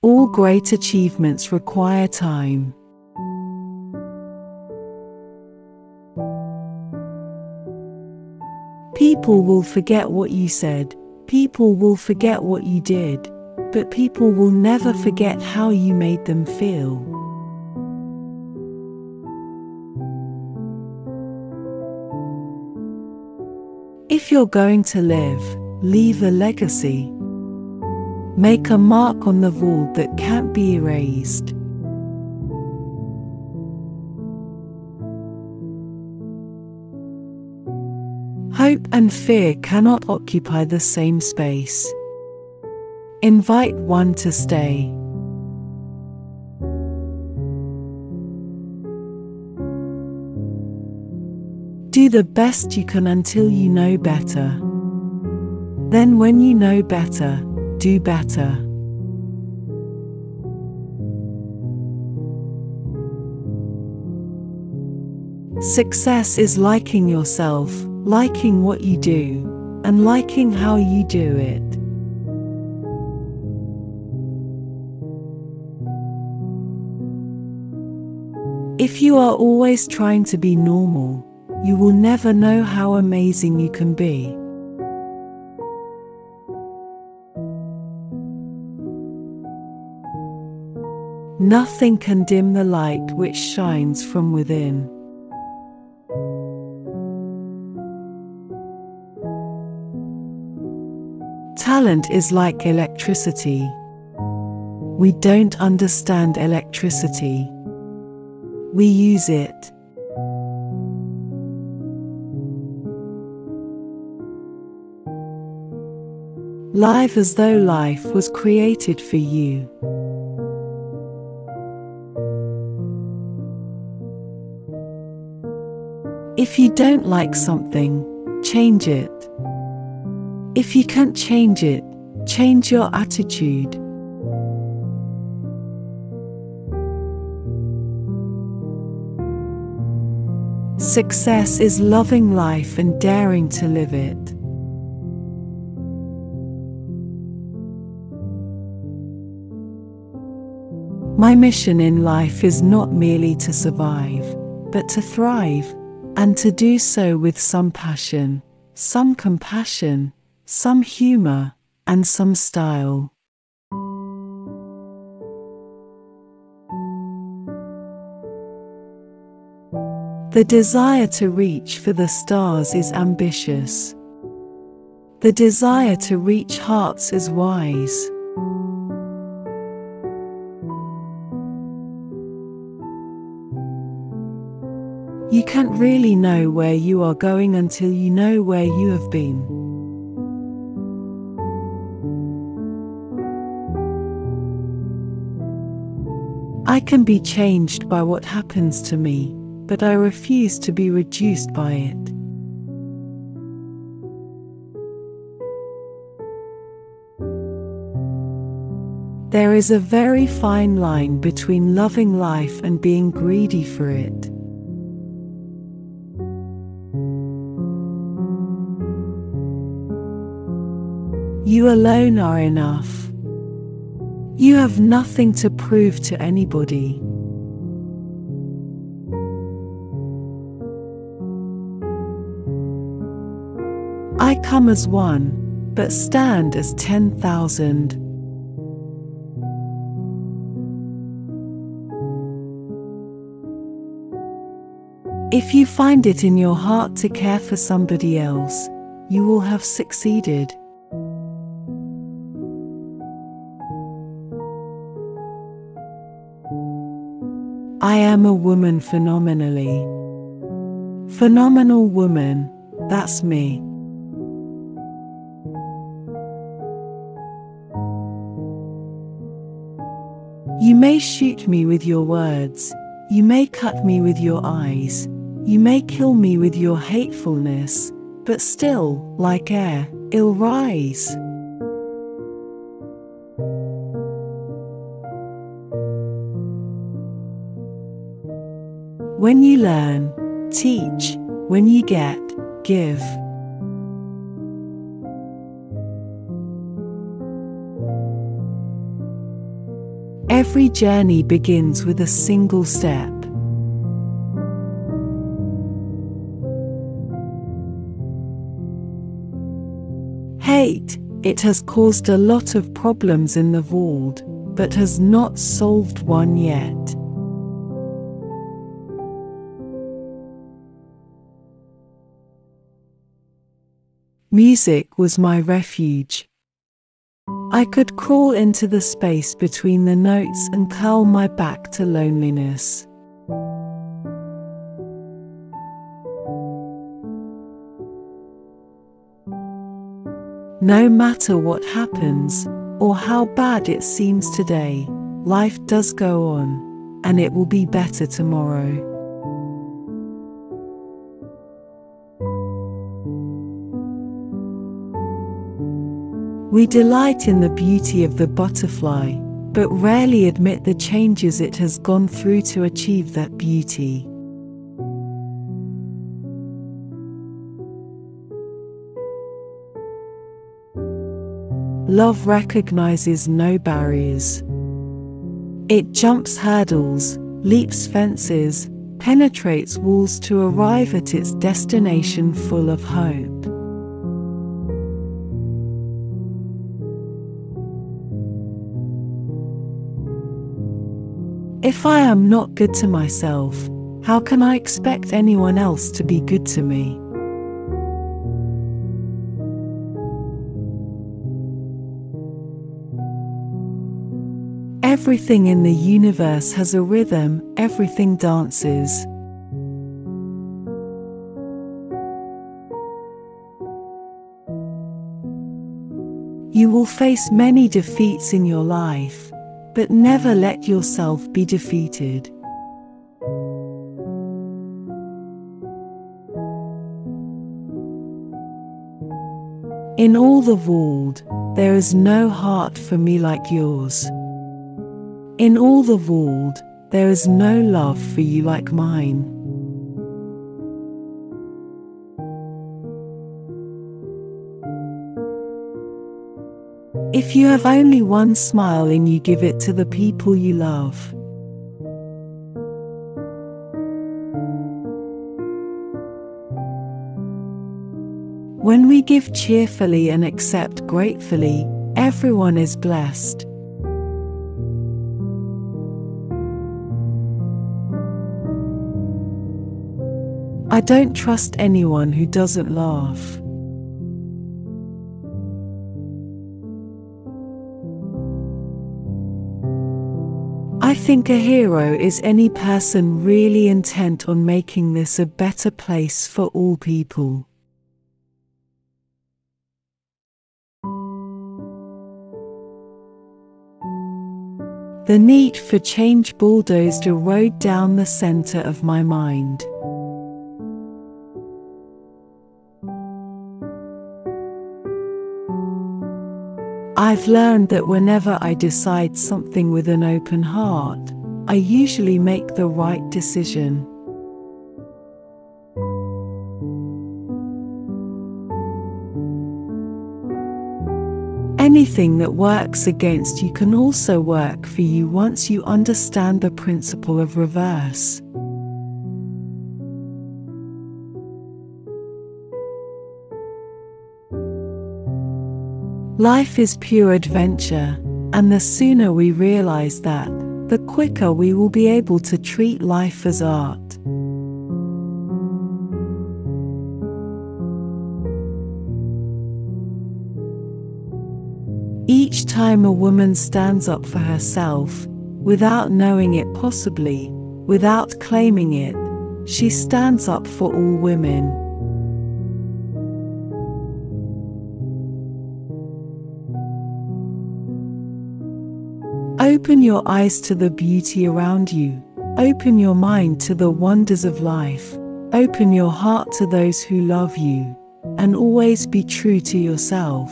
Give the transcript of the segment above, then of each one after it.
All great achievements require time. People will forget what you said, people will forget what you did, but people will never forget how you made them feel. If you're going to live, leave a legacy. Make a mark on the wall that can't be erased. Hope and fear cannot occupy the same space. Invite one to stay. Do the best you can until you know better. Then when you know better, do better. Success is liking yourself, liking what you do, and liking how you do it. If you are always trying to be normal, you will never know how amazing you can be. Nothing can dim the light which shines from within. Talent is like electricity. We don't understand electricity. We use it. Live as though life was created for you. If you don't like something, change it. If you can't change it, change your attitude. Success is loving life and daring to live it. My mission in life is not merely to survive, but to thrive, and to do so with some passion, some compassion, some humor, and some style. The desire to reach for the stars is ambitious. The desire to reach hearts is wise. You can't really know where you are going until you know where you have been. I can be changed by what happens to me, but I refuse to be reduced by it. There is a very fine line between loving life and being greedy for it. You alone are enough. You have nothing to prove to anybody. I come as one, but stand as 10,000. If you find it in your heart to care for somebody else, you will have succeeded. I am a woman phenomenally. Phenomenal woman, that's me. You may shoot me with your words, you may cut me with your eyes, you may kill me with your hatefulness, but still, like air, I'll rise. When you learn, teach. When you get, give. Every journey begins with a single step. Hate, it has caused a lot of problems in the world, but has not solved one yet. Music was my refuge. I could crawl into the space between the notes and curl my back to loneliness. No matter what happens, or how bad it seems today, life does go on, and it will be better tomorrow. We delight in the beauty of the butterfly, but rarely admit the changes it has gone through to achieve that beauty. Love recognizes no barriers. It jumps hurdles, leaps fences, penetrates walls to arrive at its destination full of hope. If I am not good to myself, how can I expect anyone else to be good to me? Everything in the universe has a rhythm, everything dances. You will face many defeats in your life, but never let yourself be defeated. In all the world, there is no heart for me like yours. In all the world, there is no love for you like mine. If you have only one smile and you give it to the people you love. When we give cheerfully and accept gratefully, everyone is blessed. I don't trust anyone who doesn't laugh. I think a hero is any person really intent on making this a better place for all people. The need for change bulldozed a road down the center of my mind. I've learned that whenever I decide something with an open heart, I usually make the right decision. Anything that works against you can also work for you once you understand the principle of reverse. Life is pure adventure, and the sooner we realize that, the quicker we will be able to treat life as art. Each time a woman stands up for herself, without knowing it possibly, without claiming it, she stands up for all women. Open your eyes to the beauty around you, open your mind to the wonders of life, open your heart to those who love you, and always be true to yourself.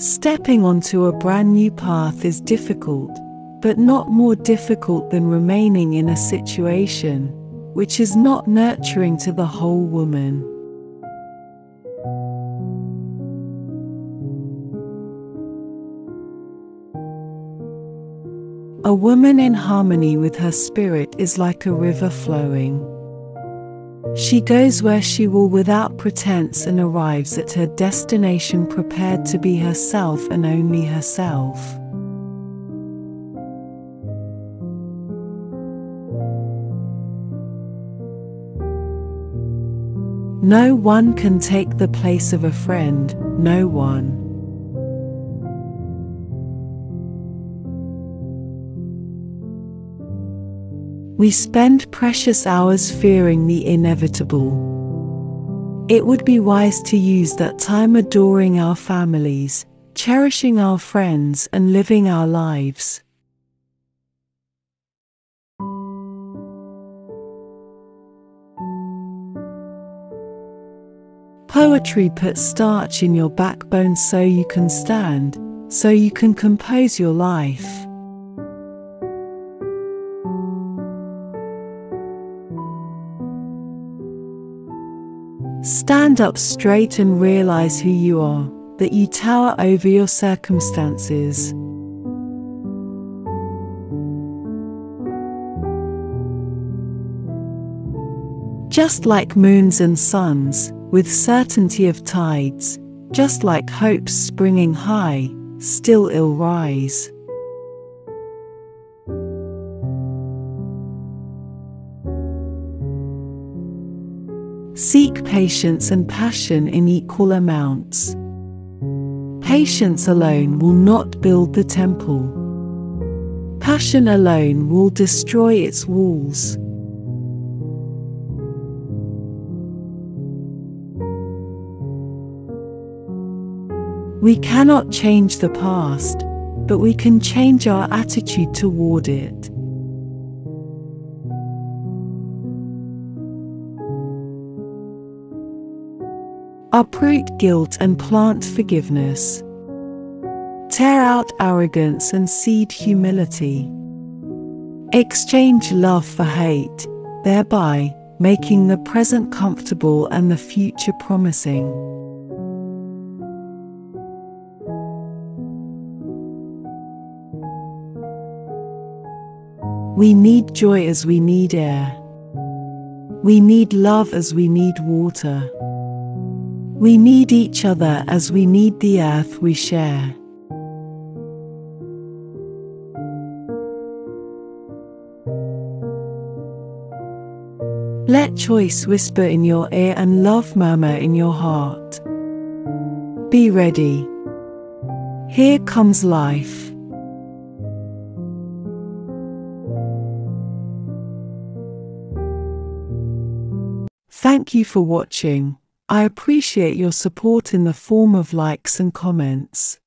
Stepping onto a brand new path is difficult, but not more difficult than remaining in a situation which is not nurturing to the whole woman. A woman in harmony with her spirit is like a river flowing. She goes where she will without pretense and arrives at her destination prepared to be herself and only herself. No one can take the place of a friend, no one. We spend precious hours fearing the inevitable. It would be wise to use that time adoring our families, cherishing our friends, and living our lives. Poetry puts starch in your backbone so you can stand, so you can compose your life. Stand up straight and realize who you are, that you tower over your circumstances. Just like moons and suns, with certainty of tides, just like hopes springing high, still it'll rise. Seek patience and passion in equal amounts. Patience alone will not build the temple. Passion alone will destroy its walls. We cannot change the past, but we can change our attitude toward it. Uproot guilt and plant forgiveness. Tear out arrogance and seed humility. Exchange love for hate, thereby making the present comfortable and the future promising. We need joy as we need air. We need love as we need water. We need each other as we need the earth we share. Let choice whisper in your ear and love murmur in your heart. Be ready. Here comes life. Thank you for watching. I appreciate your support in the form of likes and comments.